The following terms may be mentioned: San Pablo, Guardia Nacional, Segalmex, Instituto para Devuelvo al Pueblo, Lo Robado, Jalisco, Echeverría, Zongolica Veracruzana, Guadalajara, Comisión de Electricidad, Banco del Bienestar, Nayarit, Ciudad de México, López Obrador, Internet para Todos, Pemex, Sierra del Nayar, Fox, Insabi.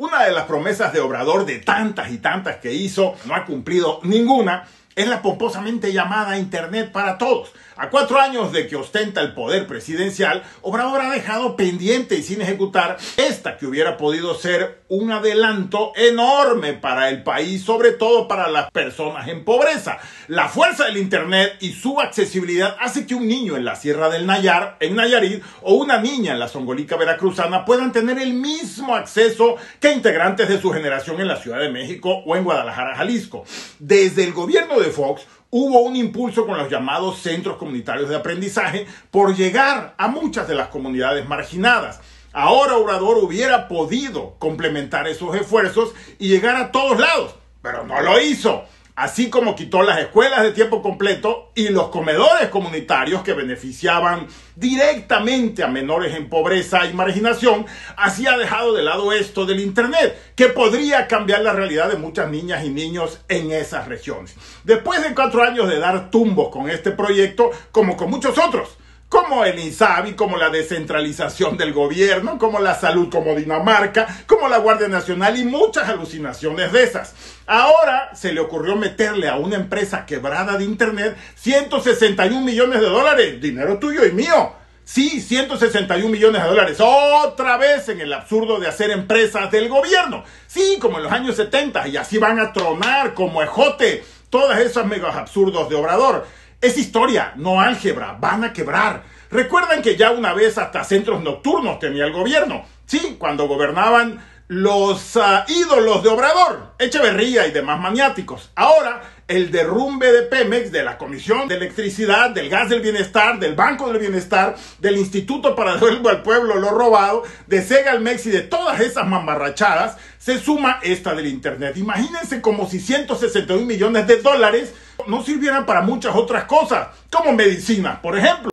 Una de las promesas de Obrador, de tantas y tantas que hizo, no ha cumplido ninguna, es la pomposamente llamada Internet para Todos. A 4 años de que ostenta el poder presidencial, Obrador ha dejado pendiente y sin ejecutar esta que hubiera podido ser un adelanto enorme para el país, sobre todo para las personas en pobreza. La fuerza del Internet y su accesibilidad hace que un niño en la Sierra del Nayar, en Nayarit, o una niña en la Zongolica Veracruzana puedan tener el mismo acceso que integrantes de su generación en la Ciudad de México o en Guadalajara, Jalisco. Desde el gobierno de Fox, hubo un impulso con los llamados centros comunitarios de aprendizaje por llegar a muchas de las comunidades marginadas. Ahora Obrador hubiera podido complementar esos esfuerzos y llegar a todos lados, pero no lo hizo. Así como quitó las escuelas de tiempo completo y los comedores comunitarios que beneficiaban directamente a menores en pobreza y marginación, así ha dejado de lado esto del Internet, que podría cambiar la realidad de muchas niñas y niños en esas regiones. Después de 4 años de dar tumbos con este proyecto, como con muchos otros, como el Insabi, como la descentralización del gobierno, como la salud, como Dinamarca, como la Guardia Nacional y muchas alucinaciones de esas. Ahora se le ocurrió meterle a una empresa quebrada de Internet $161 millones, dinero tuyo y mío. Sí, $161 millones, otra vez en el absurdo de hacer empresas del gobierno. Sí, como en los años 70, y así van a tronar como ejote todas esas megas absurdos de Obrador. Es historia, no álgebra, van a quebrar. Recuerdan que ya una vez hasta centros nocturnos tenía el gobierno. Sí, cuando gobernaban los ídolos de Obrador, Echeverría y demás maniáticos. Ahora, el derrumbe de Pemex, de la Comisión de Electricidad, del Gas del Bienestar, del Banco del Bienestar, del Instituto para Devuelvo al Pueblo, Lo Robado, de Segalmex y de todas esas mamarrachadas, se suma esta del Internet. Imagínense como si $161 millones no sirvieran para muchas otras cosas, como medicinas, por ejemplo.